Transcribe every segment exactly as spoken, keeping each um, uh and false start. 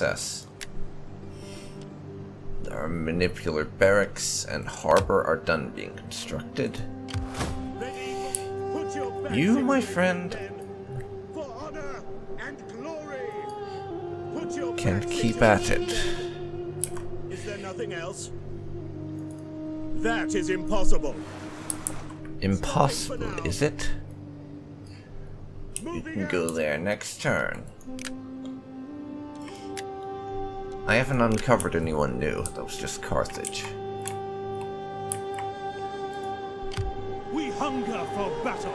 success. Our manipular barracks and harbor are done being constructed. Ready, put your you, my friend, for honor and glory. Put your can keep at it. Is there nothing else? That is impossible. Impossible, is it? You can go there next turn. I haven't uncovered anyone new. That was just Carthage. We hunger for battle.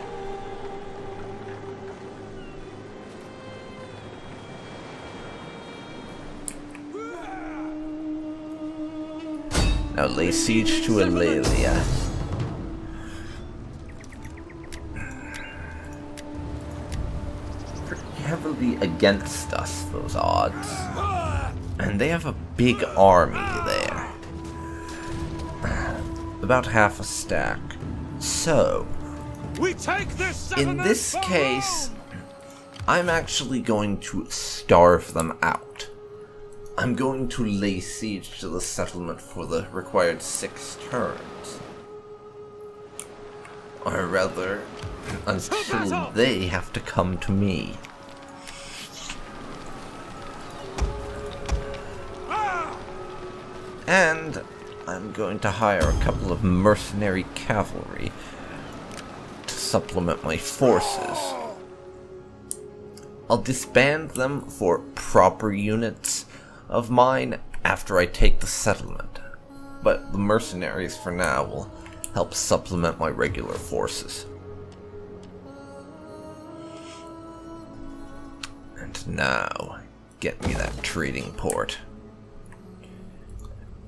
Now lay siege to Alelia. Pretty heavily against us, those odds. And they have a big army there. About half a stack. So, we take this in this case, I'm actually going to starve them out. I'm going to lay siege to the settlement for the required six turns. Or rather, until they have to come to me. And I'm going to hire a couple of mercenary cavalry to supplement my forces. I'll disband them for proper units of mine after I take the settlement, but the mercenaries for now will help supplement my regular forces. And now, get me that trading port.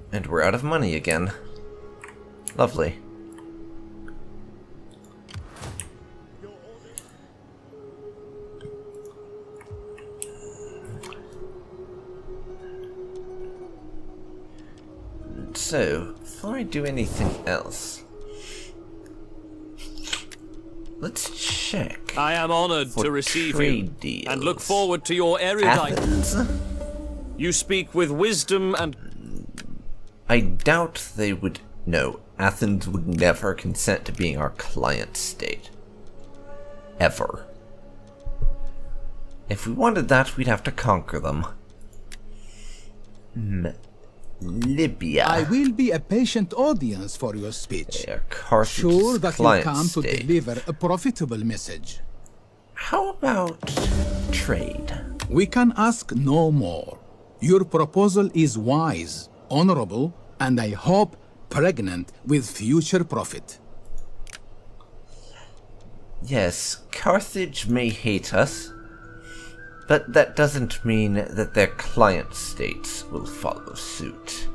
And we're out of money again. Lovely. So, before I do anything else, let's check. I am honored to receive you deals. And look forward to your erudite. Athens? You speak with wisdom and I doubt they would. No, Athens would never consent to being our client state. Ever. If we wanted that, we'd have to conquer them. Mm. Libya. I will be a patient audience for your speech. They are Carthage's sure that client you come state. To deliver a profitable message. How about trade? We can ask no more. Your proposal is wise. Honorable, and I hope pregnant with future profit. Yes, Carthage may hate us, but that doesn't mean that their client states will follow suit.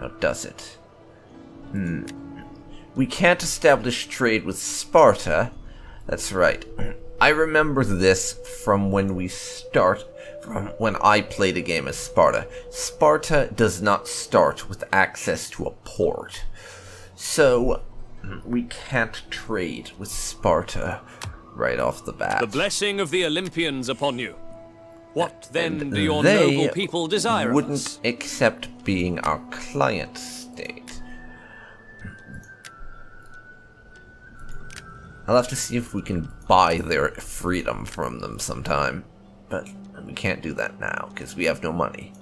Now, does it? Hmm. We can't establish trade with Sparta. That's right. I remember this from when we start. From when I played a game as Sparta. Sparta does not start with access to a port. So, we can't trade with Sparta right off the bat. The blessing of the Olympians upon you. What then and do your noble people desire of us? They wouldn't accept being our client state. I'll have to see if we can buy their freedom from them sometime. But we can't do that now, because we have no money.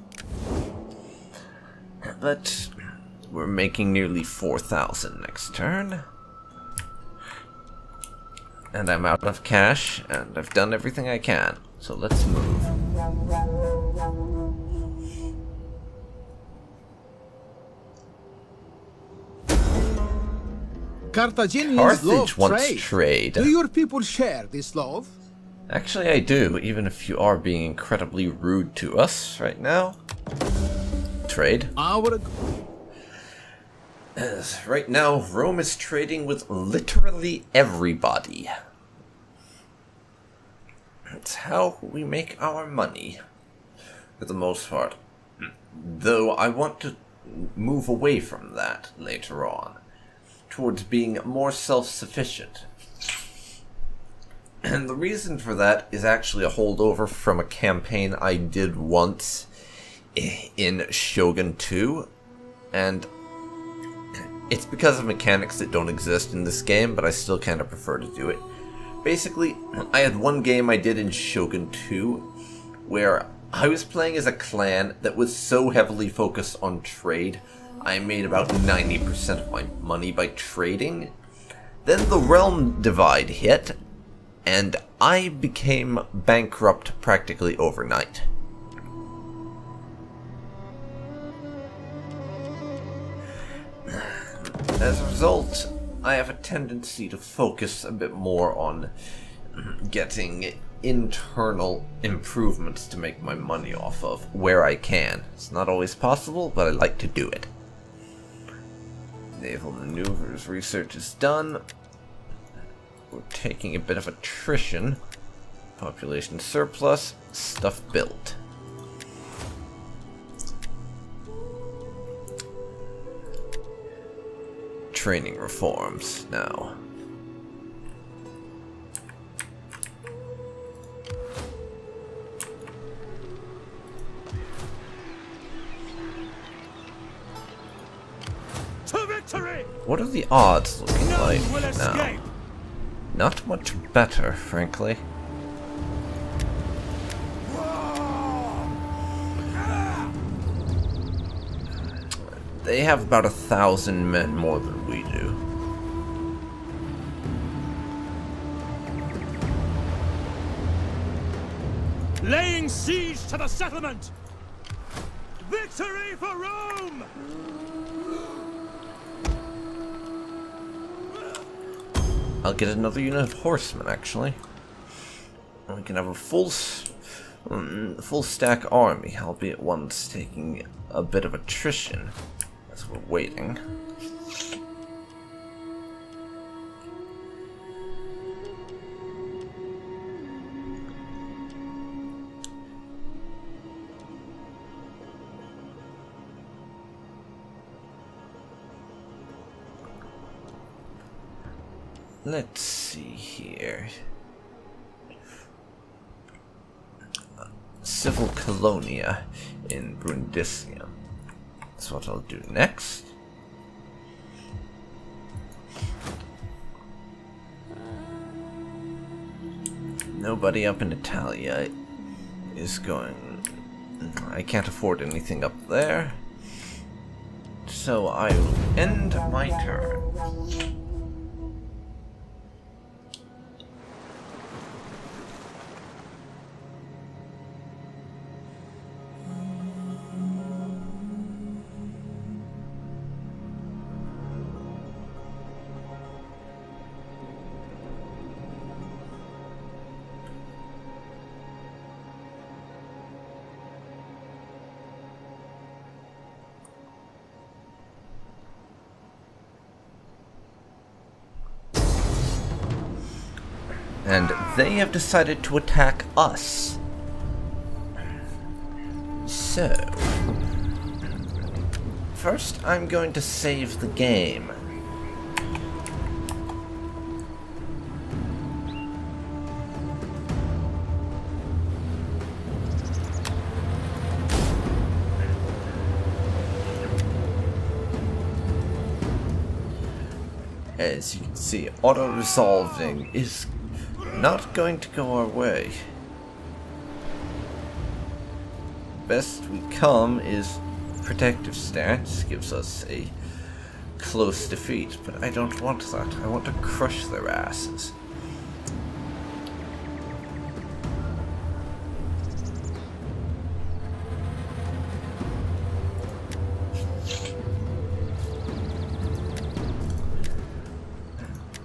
But we're making nearly four thousand next turn. And I'm out of cash, and I've done everything I can. So let's move. Carthaginians love trade. trade. Do your people share this love? Actually, I do, even if you are being incredibly rude to us right now. Trade. Our... As right now, Rome is trading with literally everybody. That's how we make our money, for the most part. Though I want to move away from that later on, towards being more self-sufficient. And the reason for that is actually a holdover from a campaign I did once in Shogun two, and it's because of mechanics that don't exist in this game, but I still kind of prefer to do it. Basically, I had one game I did in Shogun two where I was playing as a clan that was so heavily focused on trade, I made about ninety percent of my money by trading. Then the Realm Divide hit, and I became bankrupt practically overnight. As a result, I have a tendency to focus a bit more on getting internal improvements to make my money off of where I can. It's not always possible, but I like to do it. Naval maneuvers research is done. We're taking a bit of attrition. Population surplus, stuff built. Training reforms now. What are the odds looking like now? Not much better, frankly. They have about a thousand men more than we do. Laying siege to the settlement! Victory for Rome! I'll get another unit of horsemen, actually. We can have a full, um, full stack army, albeit one's taking a bit of attrition as we're waiting. Let's see here. Civil Colonia in Brundisium. That's what I'll do next. Nobody up in Italia is going... I can't afford anything up there. So I will end my turn. And they have decided to attack us. So, first I'm going to save the game. As you can see, auto-resolving is not going to go our way. Best we come is protective stance, gives us a close defeat, but I don't want that. I want to crush their asses.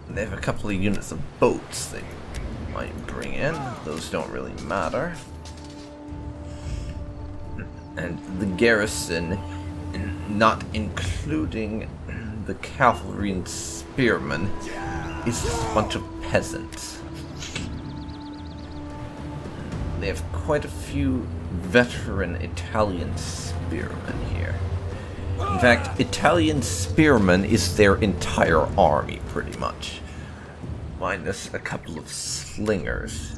They have a couple of units of boats they might bring in. Those don't really matter. And the garrison, not including the cavalry and spearmen, is just a bunch of peasants. They have quite a few veteran Italian spearmen here. In fact, Italian spearmen is their entire army, pretty much. Minus a couple of slingers.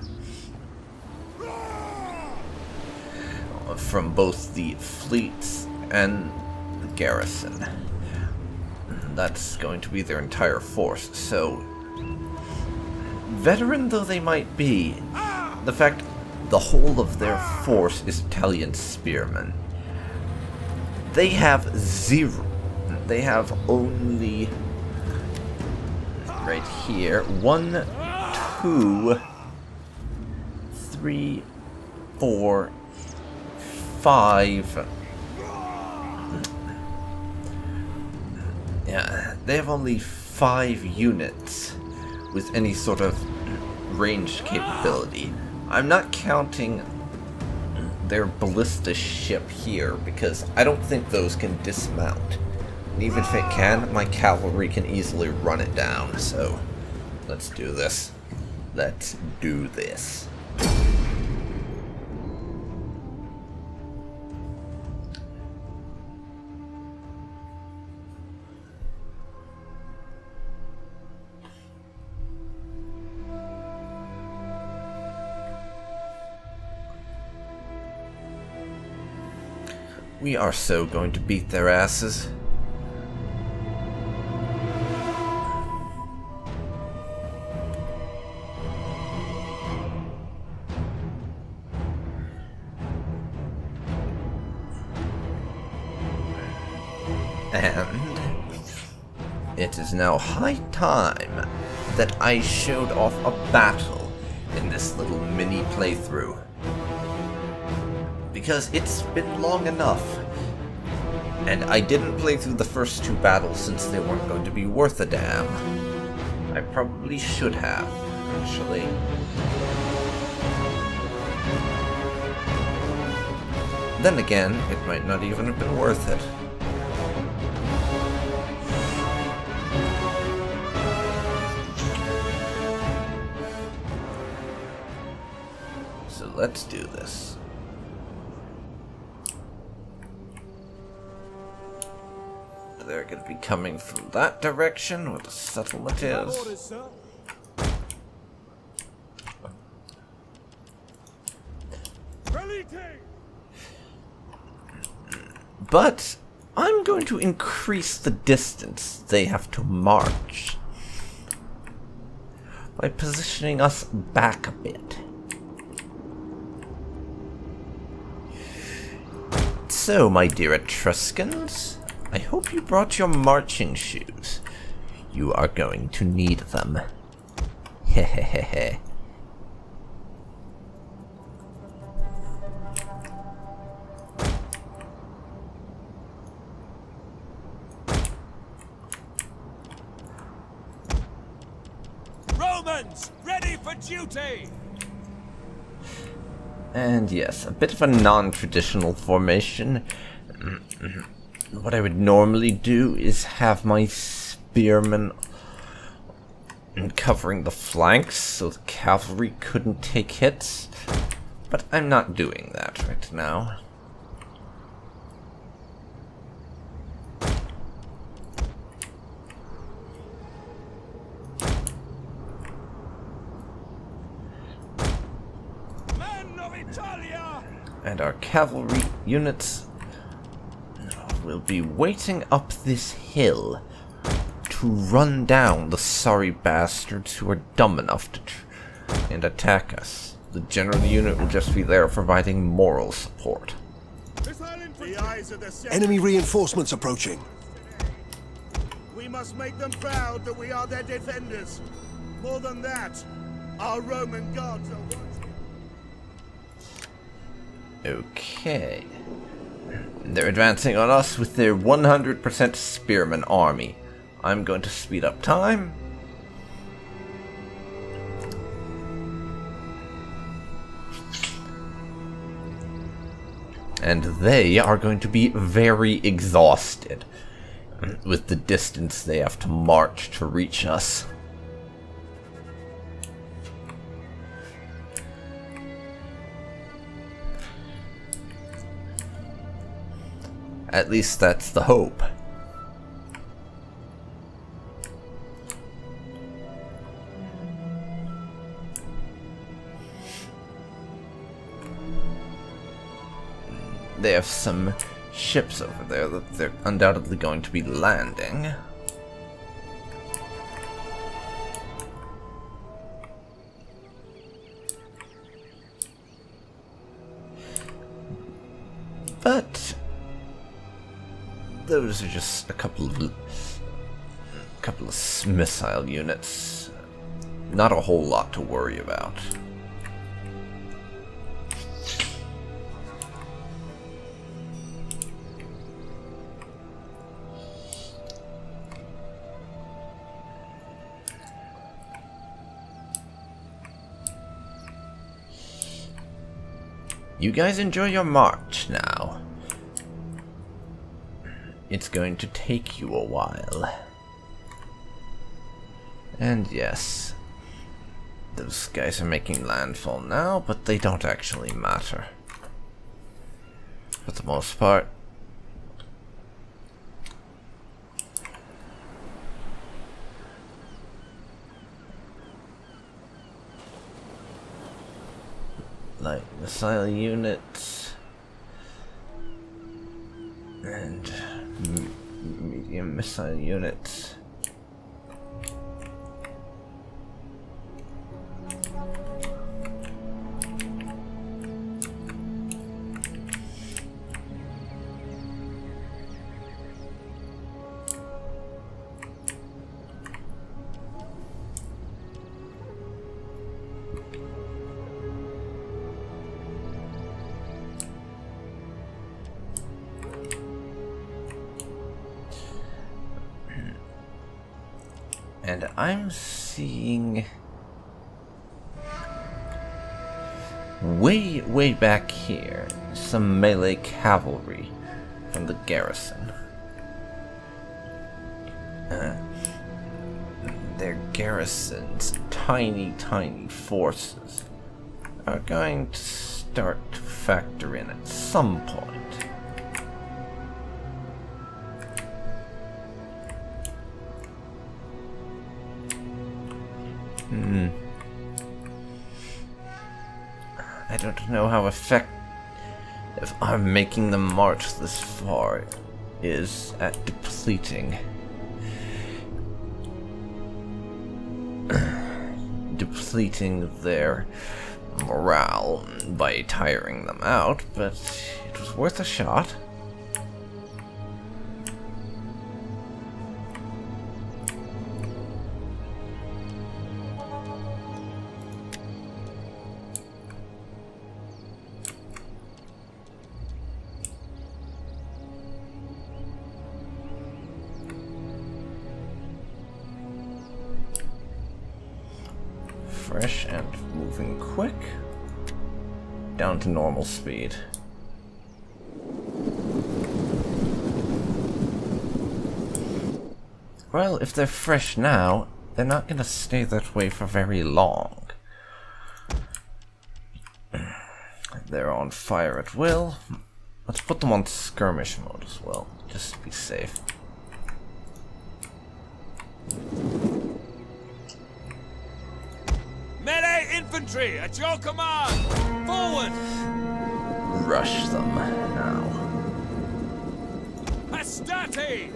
from both the fleets and the garrison. That's going to be their entire force, so... Veteran though they might be, the fact the whole of their force is Italian spearmen. They have zero. They have only... right here, one, two, three, four, five... Yeah, they have only five units with any sort of ranged capability. I'm not counting their ballista ship here, because I don't think those can dismount. And even if it can, my cavalry can easily run it down, so let's do this. Let's do this. We are so going to beat their asses. And it is now high time that I showed off a battle in this little mini playthrough. Because it's been long enough, and I didn't play through the first two battles since they weren't going to be worth a damn. I probably should have, actually. Then again, it might not even have been worth it. So let's do this. They're going to be coming from that direction, where the settlement is. But I'm going to increase the distance they have to march by positioning us back a bit. So, my dear Etruscans, I hope you brought your marching shoes. You are going to need them. Hehehehe. Romans, ready for duty! And yes, a bit of a non-traditional formation. What I would normally do is have my spearmen covering the flanks so the cavalry couldn't take hits, but I'm not doing that right now. Men of Italia! And our cavalry units will be waiting up this hill to run down the sorry bastards who are dumb enough to tr and attack us. The general unit will just be there providing moral support. Enemy reinforcements approaching. We must make them proud that we are their defenders. More than that, our Roman guards are watching. Okay. They're advancing on us with their one hundred percent spearman army. I'm going to speed up time. And they are going to be very exhausted with the distance they have to march to reach us. At least that's the hope. they have some ships over there that they're undoubtedly going to be landing. But those are just a couple of a couple of missile units. Not a whole lot to worry about. You guys enjoy your march now. It's going to take you a while. And yes, those guys are making landfall now, but they don't actually matter. For the most part. Light missile units and medium missile units. And I'm seeing way, way back here some melee cavalry from the garrison. Uh, their garrison's tiny, tiny forces are going to start to factor in at some point. Hmm. I don't know how effective our making them march this far is at depleting. depleting their morale by tiring them out, but it was worth a shot. Fresh and moving quick, down to normal speed. Well, if they're fresh now, they're not going to stay that way for very long. They're on fire at will. Let's put them on skirmish mode as well, just to be safe. Infantry, at your command! Forward! Rush them now. Astarte!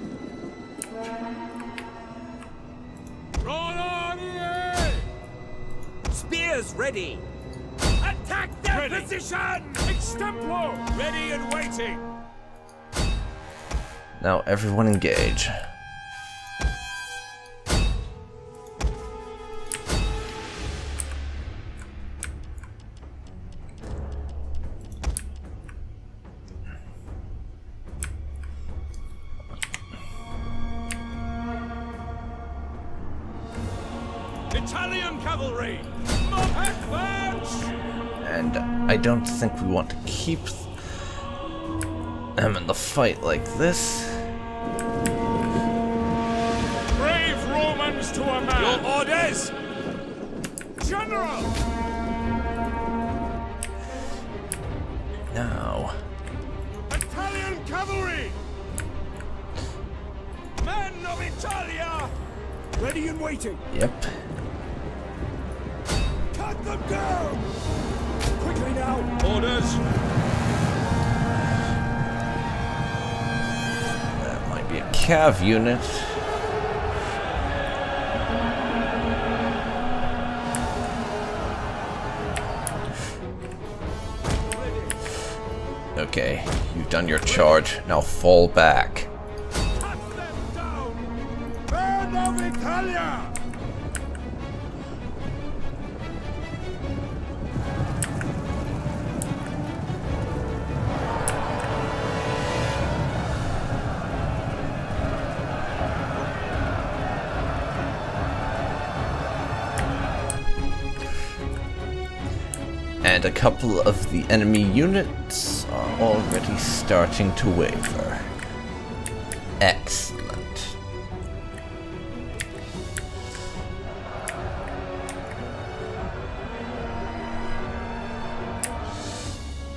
Roll on here! Spears ready! Attack their ready. Position! Extempo! Ready and waiting! Now everyone engage. Italian cavalry! And I don't think we want to keep them in the fight like this. Brave Romans to a man! Your orders! General! Now... Italian cavalry! Men of Italia! Ready and waiting! Yep. Cut them down! Quickly now! Orders! cav unit. Okay, you've done your charge, now fall back. And a couple of the enemy units are already starting to waver. Excellent.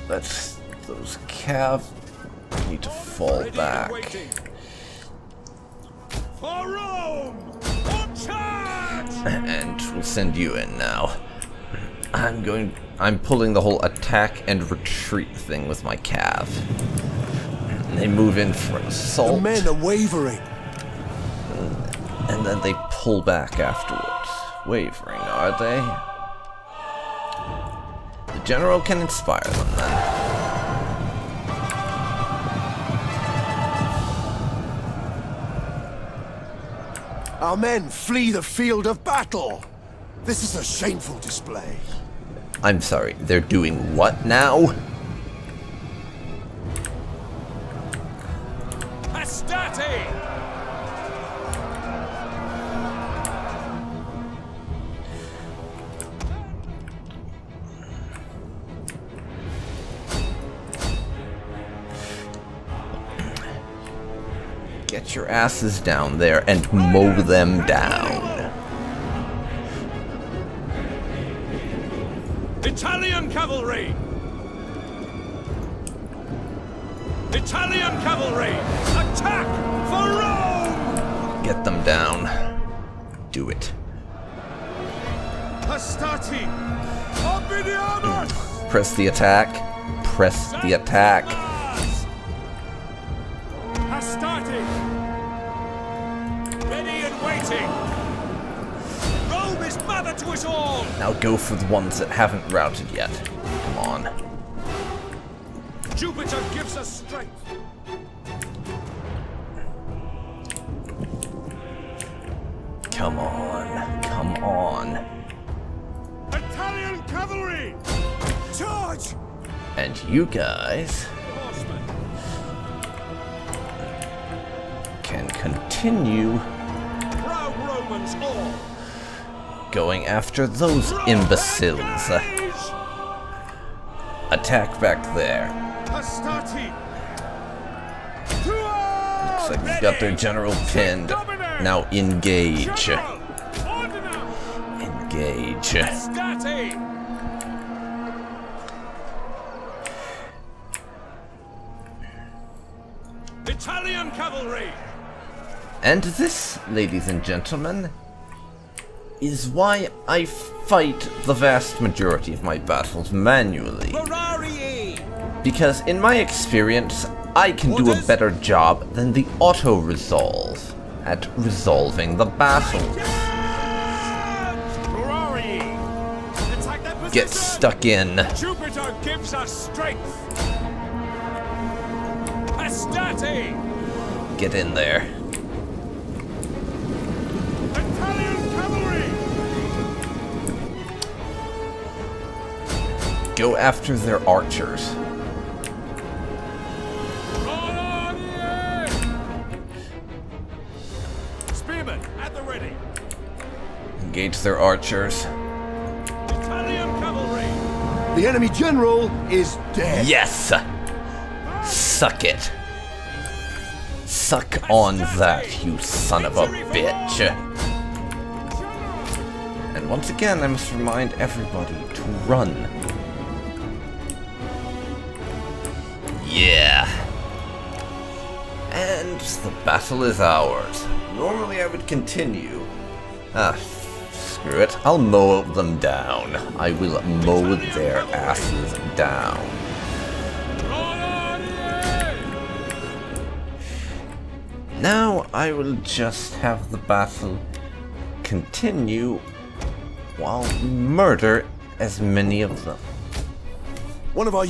Let's, those cav need to fall ready back. For Rome, and we'll send you in now. I'm going, I'm pulling the whole attack and retreat thing with my cav. And they move in for an assault. The men are wavering. And then they pull back afterwards. Wavering, are they? The general can inspire them then. Our men flee the field of battle. This is a shameful display. I'm sorry, they're doing what now? Pastati! Get your asses down there and mow them down. Italian cavalry! Italian cavalry! Attack for Rome! Get them down. Do it. Pastati! Mm. Press the attack. Press the attack. Pastati! Ready and waiting! To us all. Now go for the ones that haven't routed yet. Come on. Jupiter gives us strength. Come on, come on. Italian cavalry, charge! And you guys can continue. Proud Romans all. Going after those imbeciles. Attack back there. Looks like we've got their general pinned. Now engage. Engage. Italian cavalry. And this, ladies and gentlemen, is why I fight the vast majority of my battles manually. Because in my experience, I can do a better job than the auto-resolve at resolving the battles. Get stuck in. Jupiter gives us strength. Get in there. Go after their archers. Spearmen at the ready. Engage their archers. Italian cavalry. The enemy general is dead. Yes. Suck it. Suck on that, you son of a bitch. And once again, I must remind everybody to run. Yeah. And the battle is ours. Normally I would continue. Ah, screw it. I'll mow them down. I will mow their asses down. Now I will just have the battle continue while we murder as many of them. One of our